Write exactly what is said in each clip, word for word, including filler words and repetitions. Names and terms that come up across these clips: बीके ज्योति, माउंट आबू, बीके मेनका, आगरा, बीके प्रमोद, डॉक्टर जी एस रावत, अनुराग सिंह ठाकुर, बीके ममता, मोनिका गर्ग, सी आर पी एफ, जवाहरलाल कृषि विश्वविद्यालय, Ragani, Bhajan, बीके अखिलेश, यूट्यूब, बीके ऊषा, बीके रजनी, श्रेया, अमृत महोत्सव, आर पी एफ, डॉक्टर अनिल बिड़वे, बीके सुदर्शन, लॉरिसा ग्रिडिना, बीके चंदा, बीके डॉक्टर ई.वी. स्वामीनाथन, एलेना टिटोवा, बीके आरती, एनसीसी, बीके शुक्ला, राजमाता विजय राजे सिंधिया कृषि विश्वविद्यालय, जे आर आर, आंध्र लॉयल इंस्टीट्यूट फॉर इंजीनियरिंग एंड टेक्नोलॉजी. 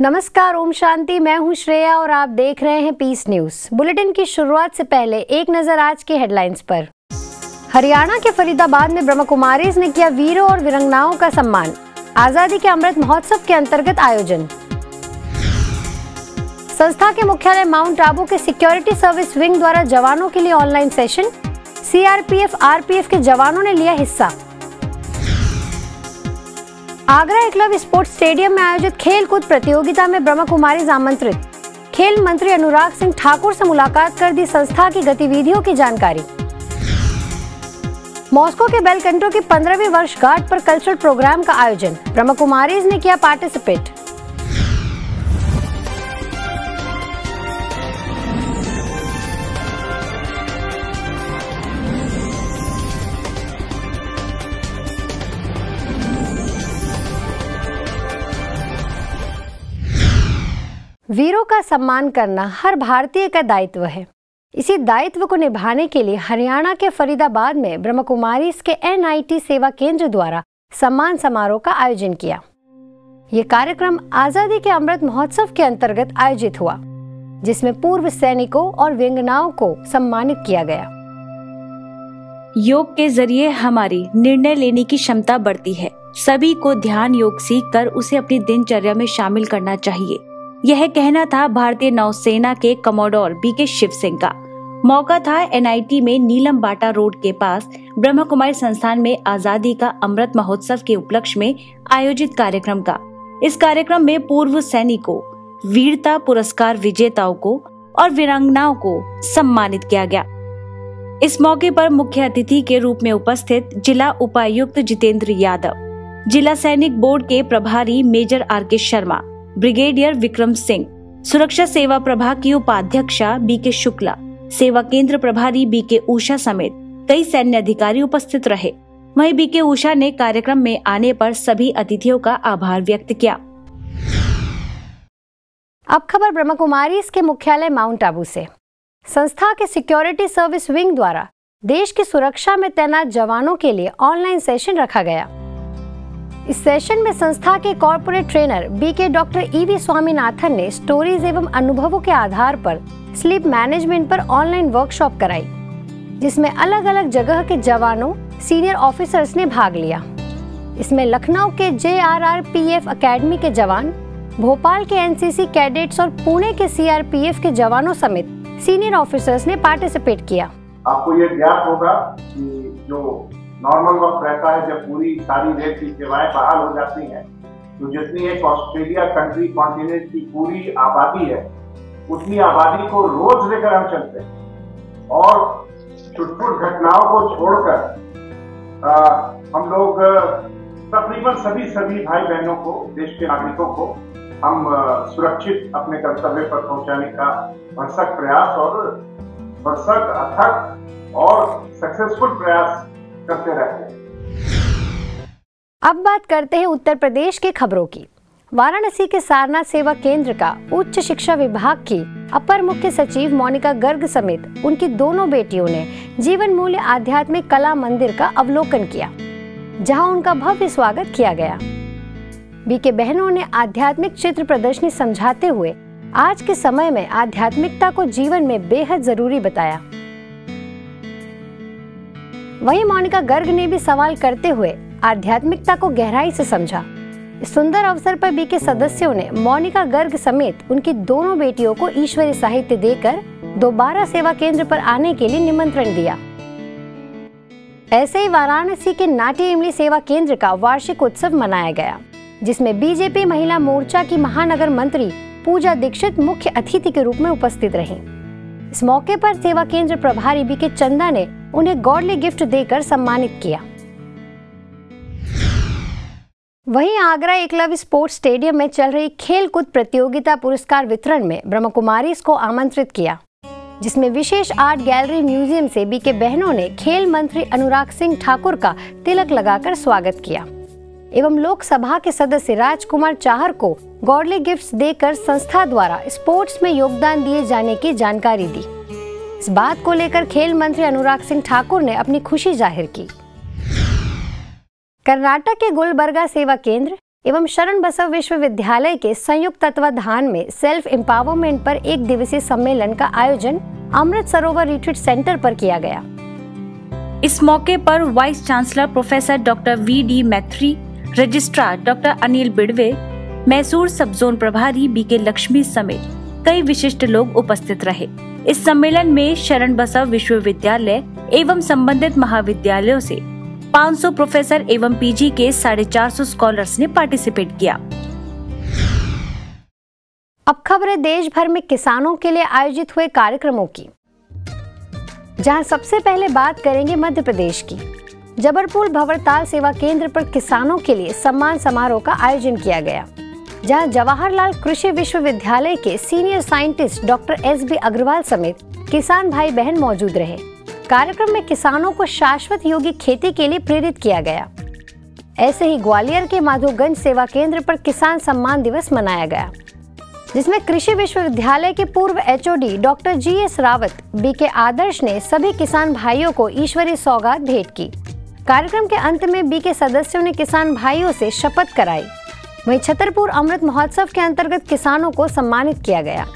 नमस्कार, ओम शांति। मैं हूं श्रेया और आप देख रहे हैं पीस न्यूज। बुलेटिन की शुरुआत से पहले एक नजर आज के हेडलाइंस पर। हरियाणा के फरीदाबाद में ब्रह्मकुमारीज ने किया वीरों और वीरांगनाओं का सम्मान। आजादी के अमृत महोत्सव के अंतर्गत आयोजन। संस्था के मुख्यालय माउंट आबू के सिक्योरिटी सर्विस विंग द्वारा जवानों के लिए online session. सी आर पी एफ आर पी एफ के जवानों ने लिया हिस्सा। आगरा एकलव्य स्पोर्ट्स स्टेडियम में आयोजित खेल कूद प्रतियोगिता में ब्रह्मकुमारीज आमंत्रित। खेल मंत्री अनुराग सिंह ठाकुर से मुलाकात कर दी संस्था की गतिविधियों की जानकारी। मॉस्को के बेलकंटो की पंद्रहवीं वर्षगांठ पर कल्चरल प्रोग्राम का आयोजन। ब्रह्मकुमारीज ने किया पार्टिसिपेट। वीरों का सम्मान करना हर भारतीय का दायित्व है। इसी दायित्व को निभाने के लिए हरियाणा के फरीदाबाद में ब्रह्मकुमारीज के एन आई टी सेवा केंद्र द्वारा सम्मान समारोह का आयोजन किया। ये कार्यक्रम आजादी के अमृत महोत्सव के अंतर्गत आयोजित हुआ, जिसमें पूर्व सैनिकों और व्यंगनाओं को सम्मानित किया गया। योग के जरिए हमारी निर्णय लेने की क्षमता बढ़ती है। सभी को ध्यान योग सीख कर उसे अपनी दिनचर्या में शामिल करना चाहिए। यह कहना था भारतीय नौसेना के कमोडोर बीके शिव सिंह का। मौका था एन आई टी में नीलम बाटा रोड के पास ब्रह्मकुमारी संस्थान में आजादी का अमृत महोत्सव के उपलक्ष्य में आयोजित कार्यक्रम का। इस कार्यक्रम में पूर्व सैनिकों, वीरता पुरस्कार विजेताओं को और वीरांगनाओं को सम्मानित किया गया। इस मौके पर मुख्य अतिथि के रूप में उपस्थित जिला उपायुक्त जितेंद्र यादव, जिला सैनिक बोर्ड के प्रभारी major R Sharma, brigadier Vikram Singh, सुरक्षा सेवा प्रभाग की उपाध्यक्षा बीके शुक्ला, सेवा केंद्र प्रभारी बीके ऊषा समेत कई सैन्य अधिकारी उपस्थित रहे। वहीं बीके ऊषा ने कार्यक्रम में आने पर सभी अतिथियों का आभार व्यक्त किया। अब खबर ब्रह्मकुमारीज के मुख्यालय माउंट आबू से। संस्था के सिक्योरिटी सर्विस विंग द्वारा देश की सुरक्षा में तैनात जवानों के लिए ऑनलाइन सेशन रखा गया। इस सेशन में संस्था के corporate trainer बीके डॉक्टर ई.वी. स्वामीनाथन ने स्टोरीज एवं अनुभवों के आधार पर स्लीप मैनेजमेंट पर ऑनलाइन वर्कशॉप कराई, जिसमें अलग अलग जगह के जवानों, सीनियर ऑफिसर्स ने भाग लिया। इसमें लखनऊ के जे आर आर अकेडमी के जवान, भोपाल के एन सी सी कैडेट्स और पुणे के सी आर पी एफ के जवानों समेत सीनियर ऑफिसर्स ने पार्टिसिपेट किया। आपको ये ज्ञात होगा कि जो नॉर्मल वक्त रहता है, जब पूरी सारी देश की सेवाएं बहाल हो जाती हैं, तो जितनी एक ऑस्ट्रेलिया कंट्री कॉन्टिनेंट की पूरी आबादी है, उतनी आबादी को रोज लेकर हम चलते हैं और छुटपुट घटनाओं को छोड़कर आ, हम लोग तकरीबन सभी सभी भाई बहनों को, देश के नागरिकों को हम सुरक्षित अपने कर्तव्य पर पहुंचाने का भरसक प्रयास और भरसक अथक और सक्सेसफुल प्रयास करते रहते। अब बात करते हैं उत्तर प्रदेश के खबरों की। वाराणसी के सारनाथ सेवा केंद्र का उच्च शिक्षा विभाग की अपर मुख्य सचिव मोनिका गर्ग समेत उनकी दोनों बेटियों ने जीवन मूल्य आध्यात्मिक कला मंदिर का अवलोकन किया, जहां उनका भव्य स्वागत किया गया। बीके बहनों ने आध्यात्मिक चित्र प्रदर्शनी समझाते हुए आज के समय में आध्यात्मिकता को जीवन में बेहद जरूरी बताया। वहीं मोनिका गर्ग ने भी सवाल करते हुए आध्यात्मिकता को गहराई से समझा। इस सुंदर अवसर पर बीके सदस्यों ने मोनिका गर्ग समेत उनकी दोनों बेटियों को ईश्वरी साहित्य देकर दोबारा सेवा केंद्र पर आने के लिए निमंत्रण दिया। ऐसे ही वाराणसी के नाट्य इमली सेवा केंद्र का वार्षिक उत्सव मनाया गया, जिसमें बीजेपी महिला मोर्चा की महानगर मंत्री पूजा दीक्षित मुख्य अतिथि के रूप में उपस्थित रही। इस मौके पर सेवा केंद्र प्रभारी बीके चंदा ने उन्हें गॉडली गिफ्ट देकर सम्मानित किया। वहीं आगरा एकलव्य स्पोर्ट्स स्टेडियम में चल रही खेल कूद प्रतियोगिता पुरस्कार वितरण में ब्रह्मकुमारीज को आमंत्रित किया, जिसमें विशेष आर्ट गैलरी म्यूजियम से बीके बहनों ने खेल मंत्री अनुराग सिंह ठाकुर का तिलक लगाकर स्वागत किया एवं लोकसभा के सदस्य राजकुमार चाहर को गॉडली गिफ्ट देकर संस्था द्वारा स्पोर्ट्स में योगदान दिए जाने की जानकारी दी। इस बात को लेकर खेल मंत्री अनुराग सिंह ठाकुर ने अपनी खुशी जाहिर की। कर्नाटक के गुलबर्गा सेवा केंद्र एवं शरण बसव विश्वविद्यालय के संयुक्त तत्वाधान में सेल्फ एम्पावरमेंट पर एक दिवसीय सम्मेलन का आयोजन अमृत सरोवर रिट्रीट सेंटर पर किया गया। इस मौके पर vice chancellor professor doctor V D Maithri, registrar डॉक्टर अनिल बिड़वे, Mysore sub zone प्रभारी बीके लक्ष्मी समेत कई विशिष्ट लोग उपस्थित रहे। इस सम्मेलन में शरण बसव विश्वविद्यालय एवं संबंधित महाविद्यालयों से पाँच सौ प्रोफेसर एवं पीजी के साढ़े चार सौ स्कॉलर्स ने पार्टिसिपेट किया। अब खबरें देश भर में किसानों के लिए आयोजित हुए कार्यक्रमों की, जहां सबसे पहले बात करेंगे मध्य प्रदेश की। जबलपुर भंवरताल सेवा केंद्र पर किसानों के लिए सम्मान समारोह का आयोजन किया गया, जहां जवाहरलाल कृषि विश्वविद्यालय के senior scientist doctor S B Agarwal समेत किसान भाई बहन मौजूद रहे। कार्यक्रम में किसानों को शाश्वत योगी खेती के लिए प्रेरित किया गया। ऐसे ही ग्वालियर के माधोगंज सेवा केंद्र पर किसान सम्मान दिवस मनाया गया, जिसमें कृषि विश्वविद्यालय के पूर्व H O D डॉक्टर जी एस रावत, B K Adarsh ने सभी किसान भाइयों को ईश्वरीय सौगात भेंट की। कार्यक्रम के अंत में बी के सदस्यों ने किसान भाइयों से शपथ कराई। वहीं छतरपुर अमृत महोत्सव के अंतर्गत किसानों को सम्मानित किया गया।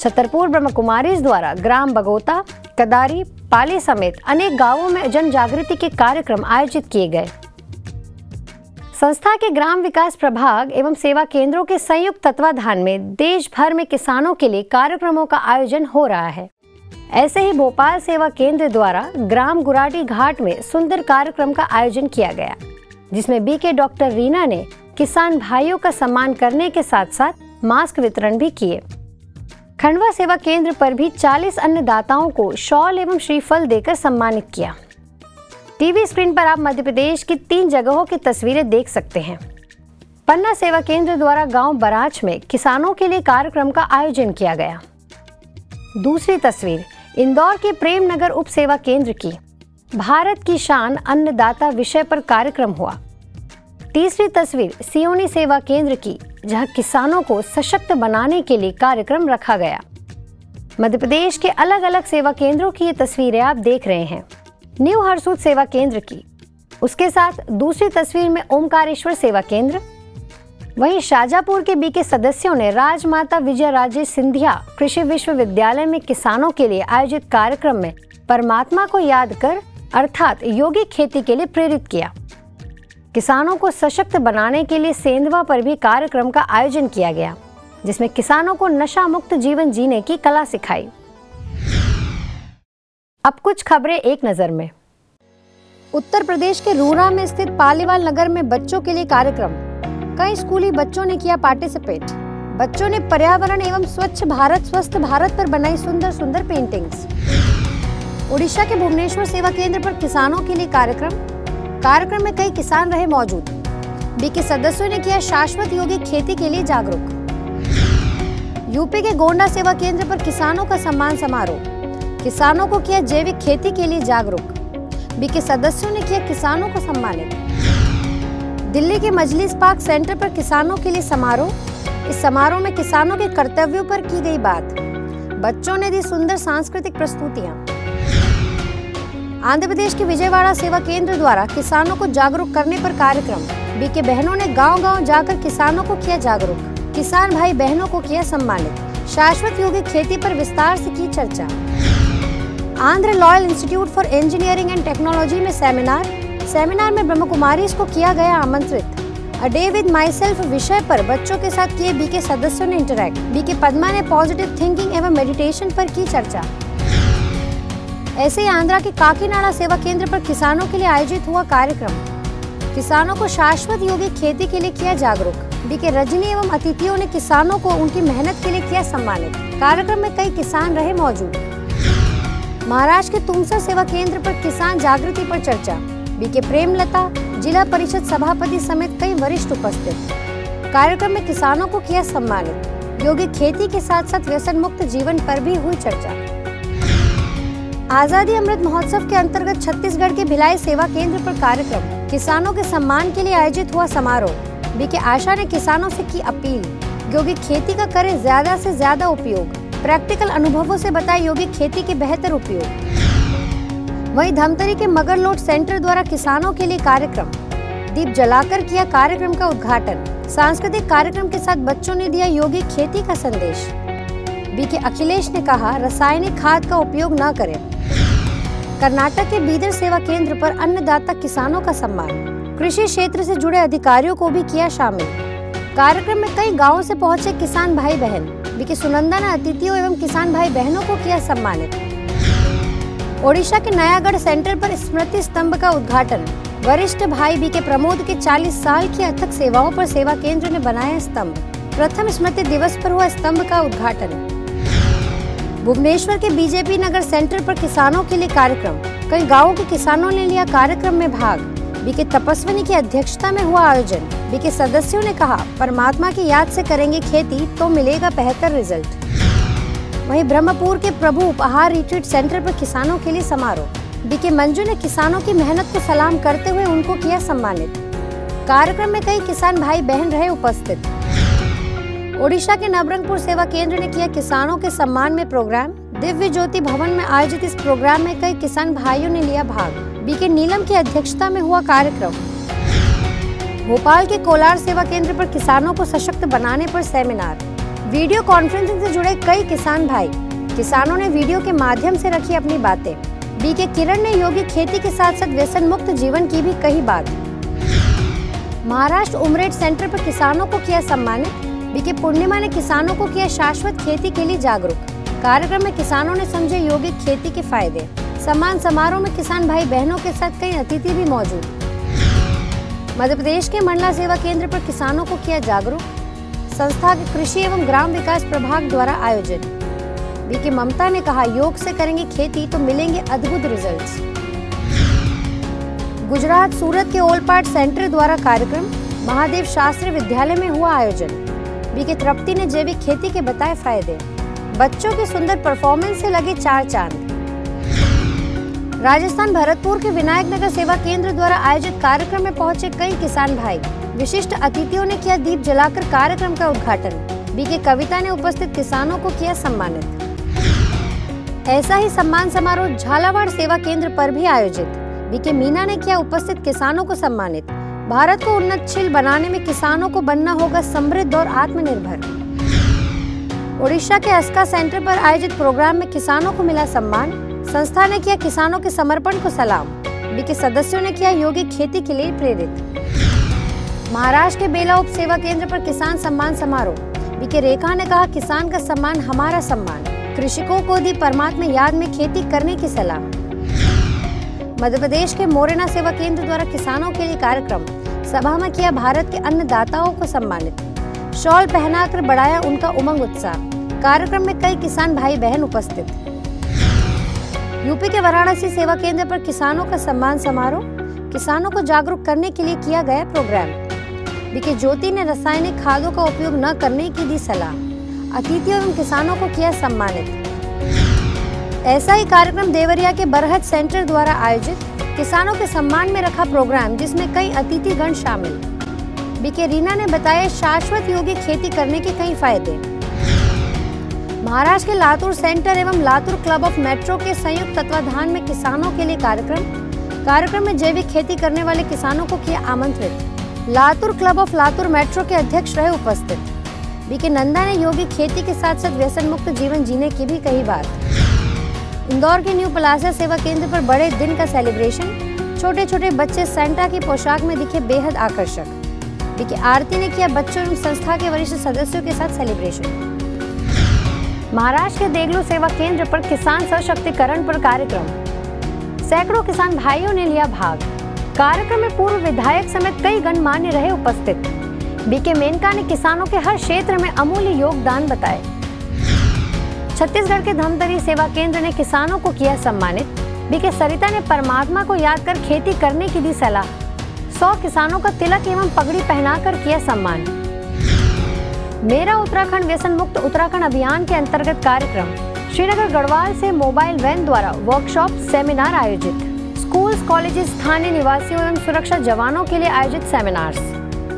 छतरपुर ब्रह्मकुमारीज द्वारा ग्राम बगोता, कदारी, पाले समेत अनेक गाँवों में जन जागृति के कार्यक्रम आयोजित किए गए। संस्था के ग्राम विकास प्रभाग एवं सेवा केंद्रों के संयुक्त तत्वाधान में देश भर में किसानों के लिए कार्यक्रमों का आयोजन हो रहा है। ऐसे ही भोपाल सेवा केंद्र द्वारा ग्राम गुराटी घाट में सुंदर कार्यक्रम का आयोजन किया गया, जिसमें बी के डॉक्टर रीना ने किसान भाइयों का सम्मान करने के साथ साथ मास्क वितरण भी किए। खंडवा सेवा केंद्र पर भी चालीस अन्नदाताओं को शॉल एवं श्रीफल देकर सम्मानित किया। टीवी स्क्रीन पर आप मध्य प्रदेश की तीन जगहों की तस्वीरें देख सकते हैं। पन्ना सेवा केंद्र द्वारा गांव बराच में किसानों के लिए कार्यक्रम का आयोजन किया गया। दूसरी तस्वीर इंदौर के प्रेमनगर उप सेवा केंद्र की, भारत की शान अन्नदाता विषय पर कार्यक्रम हुआ। तीसरी तस्वीर सियोनी सेवा केंद्र की, जहां किसानों को सशक्त बनाने के लिए कार्यक्रम रखा गया। मध्य प्रदेश के अलग अलग सेवा केंद्रों की ये तस्वीरें आप देख रहे हैं। न्यू हरसूद सेवा केंद्र की, उसके साथ दूसरी तस्वीर में ओमकारेश्वर सेवा केंद्र। वहीं शाजापुर के बीके सदस्यों ने राजमाता विजय राजे सिंधिया कृषि विश्वविद्यालय में किसानों के लिए आयोजित कार्यक्रम में परमात्मा को याद कर अर्थात योगिक खेती के लिए प्रेरित किया। किसानों को सशक्त बनाने के लिए सेंधवा पर भी कार्यक्रम का आयोजन किया गया, जिसमें किसानों को नशा मुक्त जीवन जीने की कला सिखाई। अब कुछ खबरें एक नज़र में। उत्तर प्रदेश के रूरा में स्थित पालीवाल नगर में बच्चों के लिए कार्यक्रम, कई स्कूली बच्चों ने किया पार्टिसिपेट। बच्चों ने पर्यावरण एवं स्वच्छ भारत स्वस्थ भारत पर बनाई सुंदर सुंदर पेंटिंग्स। उड़ीसा के भुवनेश्वर सेवा केंद्र पर किसानों के लिए कार्यक्रम, कार्यक्रम में कई किसान रहे मौजूद। बीके सदस्यों ने किया शाश्वत योगिक खेती के लिए जागरूक। यूपी के गोंडा सेवा केंद्र पर किसानों का सम्मान समारोह, किसानों को किया जैविक खेती के लिए जागरूक। बीके सदस्यों ने किया किसानों को सम्मानित। दिल्ली के मजलिस पार्क सेंटर पर किसानों के लिए समारोह, इस समारोह में किसानों के कर्तव्यों पर की गई बात। बच्चों ने दी सुंदर सांस्कृतिक प्रस्तुतियां। आंध्र प्रदेश के विजयवाड़ा सेवा केंद्र द्वारा किसानों को जागरूक करने पर कार्यक्रम, बीके बहनों ने गाँव गाँव जाकर किसानों को किया जागरूक, किसान भाई बहनों को किया सम्मानित। शाश्वत योगिक खेती पर विस्तार से की चर्चा। आंध्र लॉयल इंस्टीट्यूट फॉर इंजीनियरिंग एंड टेक्नोलॉजी में सेमिनार, सेमिनार में ब्रह्मकुमारीज को किया गया आमंत्रित। A day with myself विषय पर बच्चों के साथ किए बीके सदस्यों ने इंटरैक्ट। बीके पद्मा ने पॉजिटिव थिंकिंग एवं मेडिटेशन पर की चर्चा। ऐसे ही आंध्रा के काकीनाडा सेवा केंद्र पर किसानों के लिए आयोजित हुआ कार्यक्रम, किसानों को शाश्वत योगिक खेती के लिए किया जागरूक। बीके रजनी एवं अतिथियों ने किसानों को उनकी मेहनत के लिए किया सम्मानित। कार्यक्रम में कई किसान रहे मौजूद। महाराष्ट्र के तुमसा सेवा केंद्र पर किसान जागृति पर चर्चा, बीके प्रेमलता, जिला परिषद सभापति समेत कई वरिष्ठ उपस्थित। कार्यक्रम में किसानों को किया सम्मानित। योगिक खेती के साथ साथ व्यसन मुक्त जीवन पर भी हुई चर्चा। आजादी अमृत महोत्सव के अंतर्गत छत्तीसगढ़ के भिलाई सेवा केंद्र पर कार्यक्रम, किसानों के सम्मान के लिए आयोजित हुआ समारोह। बीके आशा ने किसानों से की अपील, योगिक खेती का करें ज्यादा से ज्यादा उपयोग, प्रैक्टिकल अनुभवों से बताए योगिक खेती के बेहतर उपयोग। वहीं धमतरी के मगरलोट सेंटर द्वारा किसानों के लिए कार्यक्रम, दीप जलाकर किया कार्यक्रम का उद्घाटन। सांस्कृतिक कार्यक्रम के साथ बच्चों ने दिया यौगिक खेती का संदेश। बीके अखिलेश ने कहा, रासायनिक खाद का उपयोग न करें। कर्नाटक के बीदर सेवा केंद्र पर अन्नदाता किसानों का सम्मान। कृषि क्षेत्र से जुड़े अधिकारियों को भी किया शामिल। कार्यक्रम में कई गाँव से पहुंचे किसान भाई बहन। बीके सुनंदा ने अतिथियों एवं किसान भाई बहनों को किया सम्मानित। ओडिशा के नयागढ़ सेंटर पर स्मृति स्तंभ का उद्घाटन। वरिष्ठ भाई बीके प्रमोद के चालीस साल की अथक सेवाओं पर सेवा केंद्र ने बनाया स्तंभ। प्रथम स्मृति दिवस पर हुआ स्तंभ का उद्घाटन। भुवनेश्वर के बीजेपी नगर सेंटर पर किसानों के लिए कार्यक्रम। कई गाँव के किसानों ने लिया कार्यक्रम में भाग। बीके तपस्विनी की अध्यक्षता में हुआ आयोजन। बीके सदस्यों ने कहा, परमात्मा की याद से करेंगे खेती तो मिलेगा बेहतर रिजल्ट। वहीं ब्रह्मपुर के प्रभु उपहार रिट्रीट सेंटर पर किसानों के लिए समारोह। बीके मंजू ने किसानों की मेहनत को सलाम करते हुए उनको किया सम्मानित। कार्यक्रम में कई किसान भाई बहन रहे उपस्थित। ओडिशा के नवरंगपुर सेवा केंद्र ने किया किसानों के सम्मान में प्रोग्राम। दिव्य ज्योति भवन में आयोजित इस प्रोग्राम में कई किसान भाइयों ने लिया भाग। बीके नीलम की अध्यक्षता में हुआ कार्यक्रम। भोपाल के कोलार सेवा केंद्र पर किसानों को सशक्त बनाने पर सेमिनार। वीडियो कॉन्फ्रेंसिंग से जुड़े कई किसान भाई। किसानों ने वीडियो के माध्यम से रखी अपनी बातें। बीके किरण ने यौगिक खेती के साथ साथ व्यसन मुक्त जीवन की भी कही बात। महाराष्ट्र उमरेड सेंटर पर किसानों को किया सम्मानित। बीके पूर्णिमा ने किसानों को किया शाश्वत खेती के लिए जागरूक। कार्यक्रम में किसानों ने समझे यौगिक खेती के फायदे। सम्मान समारोह में किसान भाई बहनों के साथ कई अतिथि भी मौजूद। मध्य प्रदेश के मंडला सेवा केंद्र पर किसानों को किया जागरूक। संस्था के कृषि एवं ग्राम विकास प्रभाग द्वारा आयोजन। बीके ममता ने कहा, योग से करेंगे खेती तो मिलेंगे अद्भुत रिजल्ट्स। गुजरात सूरत के ओलपाट सेंटर द्वारा कार्यक्रम। महादेव शास्त्री विद्यालय में हुआ आयोजन। बीके तृप्ति ने जैविक खेती के बताए फायदे। बच्चों के सुंदर परफॉर्मेंस से लगे चार चांद। राजस्थान भरतपुर के विनायक नगर सेवा केंद्र द्वारा आयोजित कार्यक्रम में पहुंचे कई किसान भाई। विशिष्ट अतिथियों ने किया दीप जलाकर कार्यक्रम का उद्घाटन। बीके कविता ने उपस्थित किसानों को किया सम्मानित। ऐसा ही सम्मान समारोह झालावाड़ सेवा केंद्र पर भी आयोजित। बीके मीना ने किया उपस्थित किसानों को सम्मानित। भारत को उन्नतशील बनाने में किसानों को बनना होगा समृद्ध और आत्मनिर्भर। ओडिशा के अस्का सेंटर पर आयोजित प्रोग्राम में किसानों को मिला सम्मान। संस्था ने किया किसानों के समर्पण को सलाम। बीके सदस्यों ने किया यौगिक खेती के लिए प्रेरित। महाराष्ट्र के बेला उप सेवा केंद्र पर किसान सम्मान समारोह। बीके रेखा ने कहा, किसान का सम्मान हमारा सम्मान। कृषकों को दी परमात्मा याद में खेती करने की सलाह। मध्य प्रदेश के मोरेना सेवा केंद्र द्वारा किसानों के लिए कार्यक्रम। सभा में किया भारत के अन्नदाताओं को सम्मानित। शॉल पहनाकर बढ़ाया उनका उमंग उत्साह। कार्यक्रम में कई किसान भाई बहन उपस्थित। यूपी के वाराणसी सेवा केंद्र पर किसानों का सम्मान समारोह। किसानों को जागरूक करने के लिए किया गया प्रोग्राम। बीके ज्योति ने रासायनिक खादों का उपयोग न करने की दी सलाह। अतिथियों एवं किसानों को किया सम्मानित। ऐसा ही कार्यक्रम देवरिया के बरहत सेंटर द्वारा आयोजित। किसानों के सम्मान में रखा प्रोग्राम जिसमें कई अतिथिगण शामिल। बीके रीना ने बताया शाश्वत योगी खेती करने के कई फायदे। महाराष्ट्र के लातूर सेंटर एवं लातूर क्लब ऑफ मेट्रो के संयुक्त तत्वाधान में किसानों के लिए कार्यक्रम। कार्यक्रम में जैविक खेती करने वाले किसानों को किया आमंत्रित। Latur club of Latur metro के अध्यक्ष रहे उपस्थित। बीके नंदा ने यौगिक खेती के साथ साथ व्यसन मुक्त जीवन जीने की भी कही बात। इंदौर के न्यू प्लाजा सेवा केंद्र पर बड़े दिन का सेलिब्रेशन। छोटे छोटे बच्चे सेंटा की पोशाक में दिखे बेहद आकर्षक। बीके आरती ने किया बच्चों एवं संस्था के वरिष्ठ सदस्यों के साथ सेलिब्रेशन। महाराष्ट्र के देगलू सेवा केंद्र पर किसान सशक्तिकरण पर कार्यक्रम। सैकड़ों किसान भाइयों ने लिया भाग। कार्यक्रम में पूर्व विधायक समेत कई गणमान्य रहे उपस्थित। बीके मेनका ने किसानों के हर क्षेत्र में अमूल्य योगदान बताए। छत्तीसगढ़ के धमतरी सेवा केंद्र ने किसानों को किया सम्मानित। बीके सरिता ने परमात्मा को याद कर खेती करने की दी सलाह। सौ किसानों का तिलक एवं पगड़ी पहनाकर किया सम्मान। मेरा उत्तराखंड व्यसन मुक्त उत्तराखंड अभियान के अंतर्गत कार्यक्रम। श्रीनगर गढ़वाल से मोबाइल वैन द्वारा वर्कशॉप सेमिनार आयोजित। स्कूल्स कॉलेजेस स्थानीय निवासियों एवं सुरक्षा जवानों के लिए आयोजित सेमिनार्स।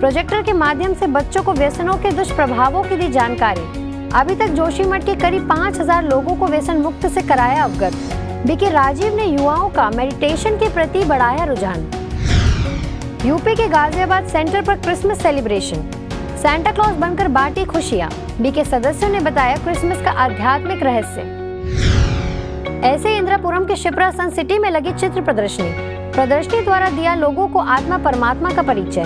प्रोजेक्टर के माध्यम से बच्चों को व्यसनों के दुष्प्रभावों की दी जानकारी। अभी तक जोशीमठ के करीब पाँच हज़ार लोगों को व्यसन मुक्त से कराया अवगत। बीके राजीव ने युवाओं का मेडिटेशन के प्रति बढ़ाया रुझान। यूपी के गाजियाबाद सेंटर पर क्रिसमस सेलिब्रेशन। सांता क्लॉज बनकर बांटी खुशियां, बीके सदस्यों ने बताया क्रिसमस का आध्यात्मिक रहस्य। ऐसे इंद्रपुरम के शिप्रा सन सिटी में लगी चित्र प्रदर्शनी, प्रदर्शनी द्वारा दिया लोगों को आत्मा परमात्मा का परिचय,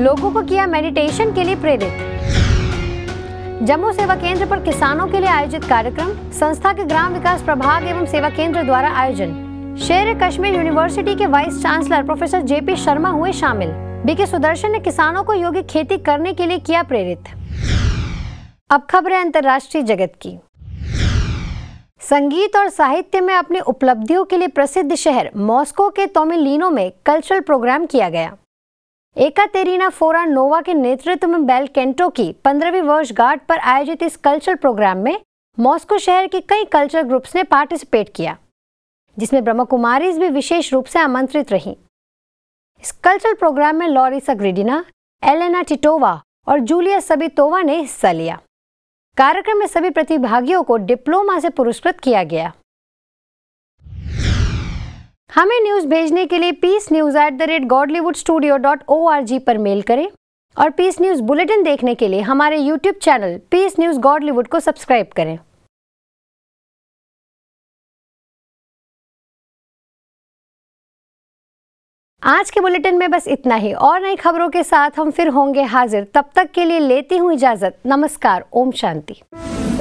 लोगों को किया मेडिटेशन के लिए प्रेरित। जम्मू सेवा केंद्र पर किसानों के लिए आयोजित कार्यक्रम, संस्था के ग्राम विकास प्रभाग एवं सेवा केंद्र द्वारा आयोजन। शेर कश्मीर यूनिवर्सिटी के vice chancellor professor J P Sharma हुए शामिल। बीके सुदर्शन ने किसानों को यौगिक खेती करने के लिए किया प्रेरित। अब खबरें अंतर्राष्ट्रीय जगत की। संगीत और साहित्य में अपनी उपलब्धियों के लिए प्रसिद्ध शहर मॉस्को के तोमिलिनो में कल्चरल प्रोग्राम किया गया। एकातेरिना फोरा नोवा के नेतृत्व में बेलकंटो की पंद्रहवीं वर्षगांठ पर आयोजित इस कल्चरल प्रोग्राम में मॉस्को शहर के कई कल्चरल ग्रुप्स ने पार्टिसिपेट किया, जिसमें ब्रह्मकुमारीज भी विशेष रूप से आमंत्रित रहीं। इस कल्चरल प्रोग्राम में लॉरिसा ग्रिडिना, एलेना टिटोवा और जूलिया सबितोवा ने हिस्सा लिया। कार्यक्रम में सभी प्रतिभागियों को डिप्लोमा से पुरस्कृत किया गया। हमें न्यूज भेजने के लिए peace news at the rate Godlywood studio dot O R G पर मेल करें और पीस न्यूज बुलेटिन देखने के लिए हमारे यूट्यूब channel piece news Godlywood को सब्सक्राइब करें। आज के बुलेटिन में बस इतना ही। और नई खबरों के साथ हम फिर होंगे हाजिर। तब तक के लिए लेती हूँ इजाजत। नमस्कार। ओम शांति।